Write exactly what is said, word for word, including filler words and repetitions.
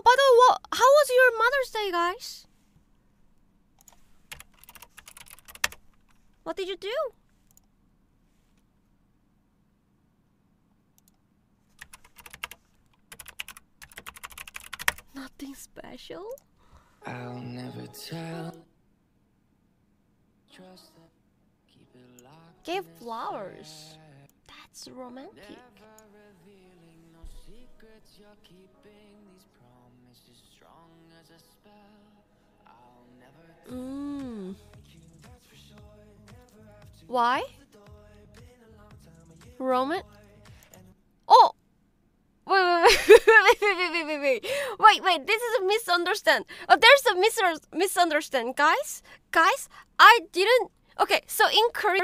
Oh, by the way, what, how was your Mother's Day, guys? What did you do? Nothing special? I'll never tell. Trust that. Keep it locked. Gave flowers. That's romantic. You're keeping these promises strong as a spell. I'll never mm. Why? Roman? Oh! Wait, wait, wait, wait, wait, wait, wait, wait, wait, this is a misunderstand. Oh, there's a mis misunderstand, guys. Guys, I didn't. Okay, so in Korea.